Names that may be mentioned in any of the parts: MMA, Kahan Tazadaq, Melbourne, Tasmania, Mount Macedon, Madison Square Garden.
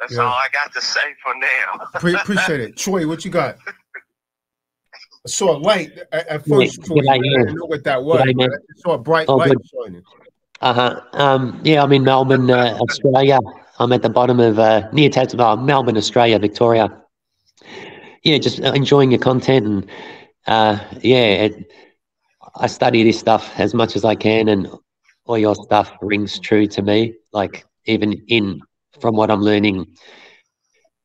That's all I got to say for now. Appreciate it. Troy, what you got? I saw a light at first. Troy, I didn't know what that was. I saw a bright light. Yeah, I'm in Melbourne, Australia. I'm at the bottom of near Tasmania, Melbourne, Australia, Victoria. Yeah, just enjoying your content, and yeah, I study this stuff as much as I can, and all your stuff rings true to me. Like even in from what I'm learning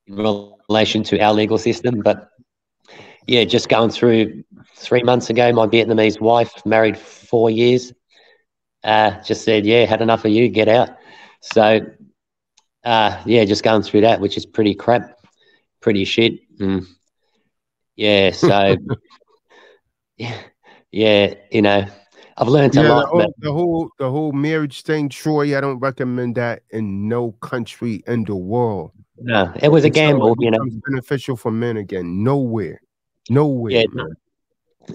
in relation to our legal system, but yeah, just going through 3 months ago, my Vietnamese wife, married 4 years. Just said, yeah, had enough of you, get out. So, yeah, just going through that, which is pretty crap, pretty shit. Mm. Yeah, so, yeah, you know, I've learned a lot. The whole marriage thing, Troy, I don't recommend that in no country in the world. No, it was a gamble, you know. Beneficial for men again, nowhere, nowhere. Yeah, man.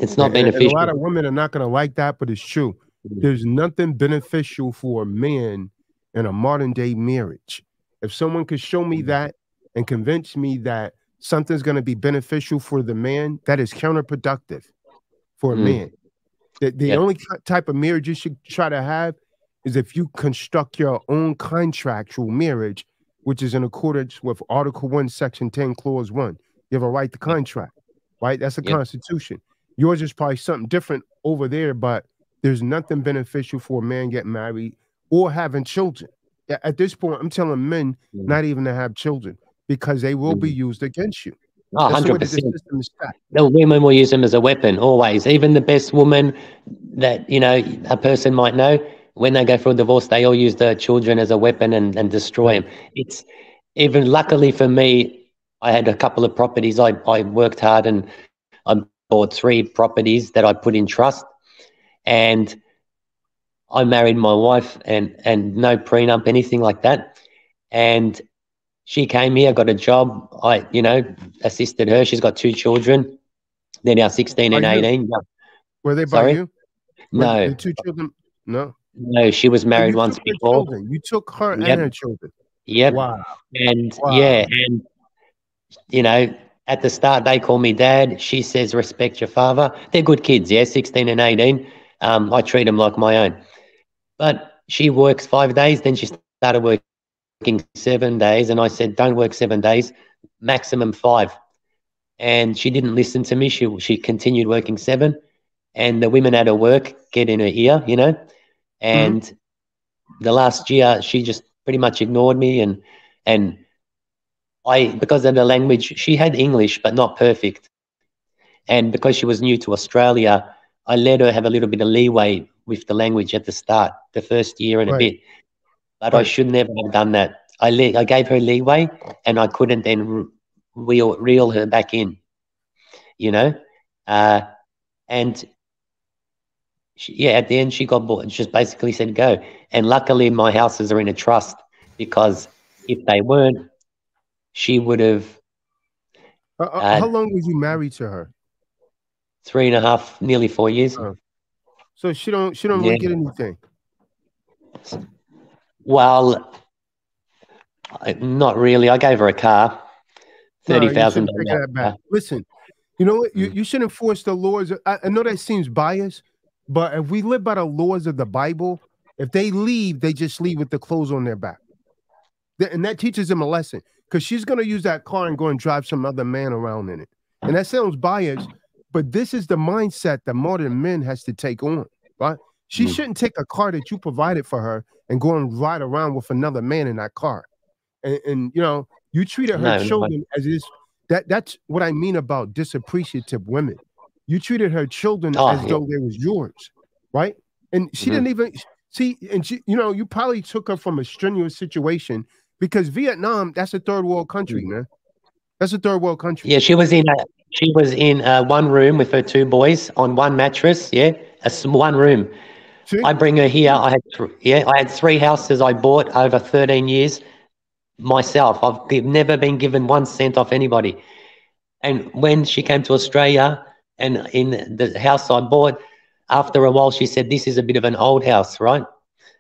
It's not beneficial. A lot of women are not going to like that, but it's true. There's nothing beneficial for a man in a modern day marriage. If someone could show me that and convince me that something's going to be beneficial for the man, that is counterproductive for a man. The only type of marriage you should try to have is if you construct your own contractual marriage, which is in accordance with Article 1, Section 10, Clause 1. You have a right to contract, right? That's the Constitution. Yours is probably something different over there, but there's nothing beneficial for a man getting married or having children. At this point, I'm telling men not even to have children because they will be used against you. Oh, 100%. The women will use them as a weapon always. Even the best woman that, you know, a person might know, when they go for a divorce, they all use their children as a weapon and destroy them. It's even luckily for me, I had a couple of properties. I worked hard and I bought 3 properties that I put in trust. And I married my wife and no prenup, anything like that. And she came here, got a job. I, you know, assisted her. She's got 2 children. They're now 16 and 18. Were they by you? No. The 2 children? No. No, she was married once before. You took her and her children. Yep. Wow. And yeah, and you know, at the start they call me dad. She says, respect your father. They're good kids, yeah, 16 and 18. I treat them like my own. But she works 5 days. Then she started working 7 days. And I said, don't work 7 days, maximum 5. And she didn't listen to me. She continued working 7. And the women at her work get in her ear, you know. And the last year, she just pretty much ignored me. And I, because of the language, she had English, but not perfect. And because she was new to Australia, I let her have a little bit of leeway with the language at the start, the first year and a bit. But I should never have done that. I gave her leeway, and I couldn't then reel her back in, you know. And, she, yeah, at the end she got bored. She just basically said go. And luckily my houses are in a trust, because if they weren't, she would have. How long was you married to her? 3 and a half, nearly 4 years. So she don't really get anything. Well, not really. I gave her a car, $30,000. Listen, you know what? You should enforce the laws. I know that seems biased, but if we live by the laws of the Bible, if they leave, they just leave with the clothes on their back, and that teaches them a lesson. Because she's gonna use that car and go and drive some other man around in it, and that sounds biased. But this is the mindset that modern men has to take on, right? She shouldn't take a car that you provided for her and go and ride around with another man in that car. And you know, you treated her children as is. That's what I mean about disappreciative women. You treated her children as though they was yours, right? And she didn't even see. And she, you know, you probably took her from a strenuous situation because Vietnam, that's a third world country, man. That's a third world country. Yeah, she was in a, one room with her 2 boys on 1 mattress. Yeah, one room. See? I bring her here. I had 3 houses I bought over 13 years myself. I've never been given 1 cent off anybody. And when she came to Australia and in the house I bought, after a while she said, this is a bit of an old house, right?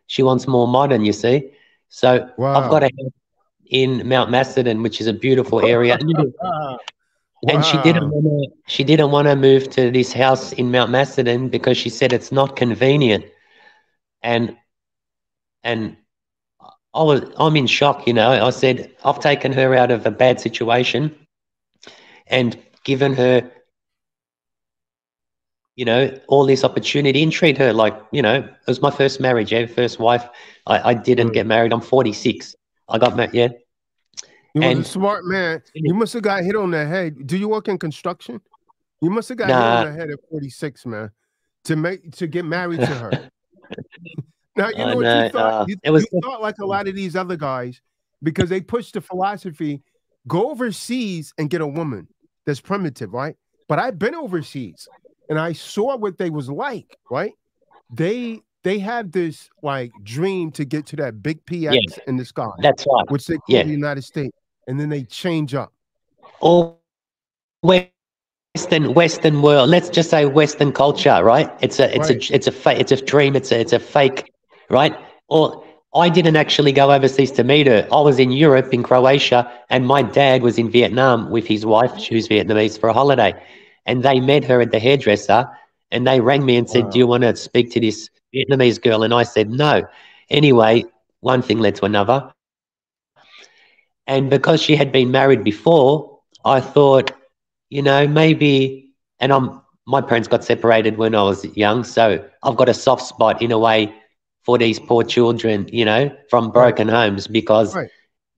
She wants more modern, you see. So I've got a house in Mount Macedon, which is a beautiful area. And wow. she didn't want to move to this house in Mount Macedon because she said it's not convenient. And I'm in shock, you know. I said, I've taken her out of a bad situation and given her, you know, all this opportunity and treat her like, you know, it was my first marriage, yeah, first wife. I didn't get married. I'm 46. I got married, yeah. You was a smart man. You must have got hit on the head. Do you work in construction? You must have got hit on the head at 46, man, to get married to her. Now, you know what you thought? You thought like a lot of these other guys, because they push the philosophy, go overseas and get a woman. That's primitive, right? But I've been overseas, and I saw what they was like, right? They have this, like, dream to get to that big PX in the sky. That's right. Which they call the United States. And then they change up. All Western world. Let's just say Western culture, right? It's a dream. It's a fake, right? Or I didn't actually go overseas to meet her. I was in Europe, in Croatia, and my dad was in Vietnam with his wife, who's Vietnamese, for a holiday. And they met her at the hairdresser, and they rang me and said, do you want to speak to this Vietnamese girl? And I said no. Anyway, one thing led to another. And because she had been married before, I thought, you know, maybe, and my parents got separated when I was young, so I've got a soft spot in a way for these poor children, you know, from broken homes, because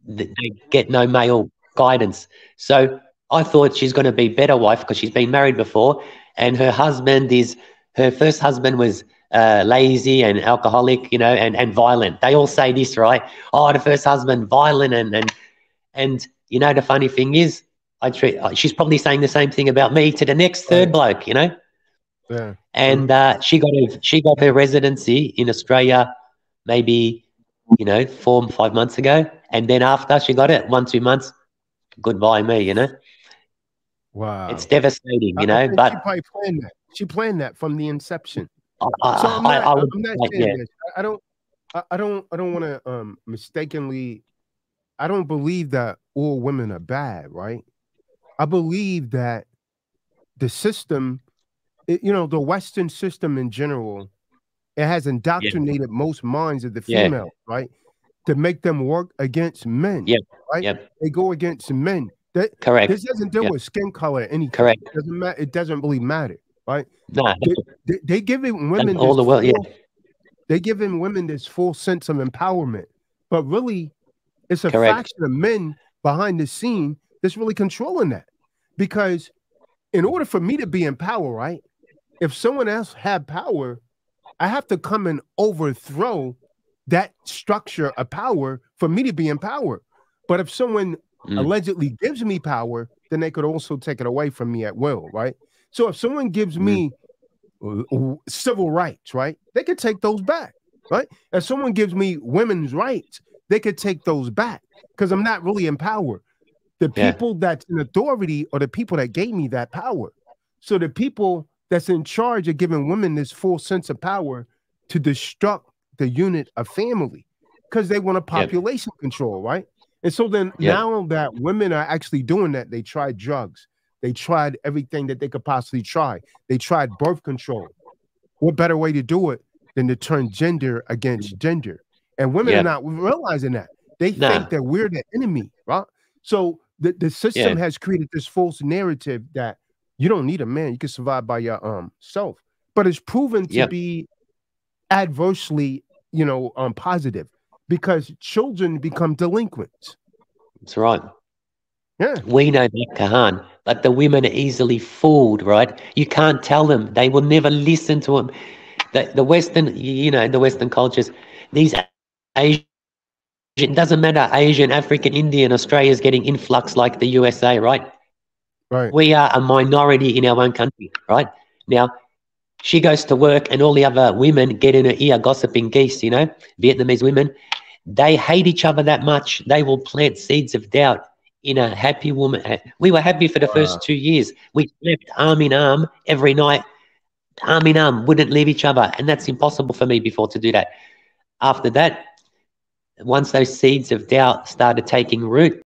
they get no male guidance. So I thought she's going to be a better wife because she's been married before, and her husband is, her first husband was lazy and alcoholic, you know, and violent. They all say this, right? Oh, the first husband, violent, and you know, the funny thing is, she's probably saying the same thing about me to the next third bloke, you know. Yeah. And she got her residency in Australia, maybe, you know, 4 or 5 months ago, and then after she got it, 1 or 2 months, goodbye me, you know. Wow, it's devastating, you know. But she probably planned that. She planned that from the inception. I don't believe that all women are bad, right? I believe that the system, you know, the Western system in general, it has indoctrinated most minds of the female, right? To make them work against men, right? They go against men. That, correct. This doesn't deal with skin color, anything. Correct. It doesn't matter. It doesn't really matter. Right? Nah. They give women all the world, They give women this full sense of empowerment, but really, it's a faction of men behind the scene that's really controlling that. Because in order for me to be in power, right? If someone else had power, I have to come and overthrow that structure of power for me to be in power. But if someone allegedly gives me power, then they could also take it away from me at will, right? So if someone gives me civil rights, right, they could take those back, right? If someone gives me women's rights, they could take those back, because I'm not really in power. The people that's in authority are the people that gave me that power. So the people that's in charge of giving women this full sense of power to destruct the unit of family, because they want a population control, right? And so then now that women are actually doing that, they try drugs. They tried everything that they could possibly try. They tried birth control. What better way to do it than to turn gender against gender? And women are not realizing that. They think that we're the enemy, right? So the system has created this false narrative that you don't need a man. You can survive by your self. But it's proven to be adversely, you know, positive, because children become delinquents. That's right. Yeah. We know that, Kahan, but the women are easily fooled, right? You can't tell them. They will never listen to them. The Western, you know, the Western cultures, these Asian, it doesn't matter, Asian, African, Indian, Australia's getting influx like the USA, right? Right. We are a minority in our own country, right? Now, she goes to work and all the other women get in her ear gossiping geese, you know, Vietnamese women. They hate each other that much. They will plant seeds of doubt in a happy woman. We were happy for the first 2 years. We slept arm in arm every night, arm in arm, wouldn't leave each other. And that's impossible for me before to do that. After that, once those seeds of doubt started taking root,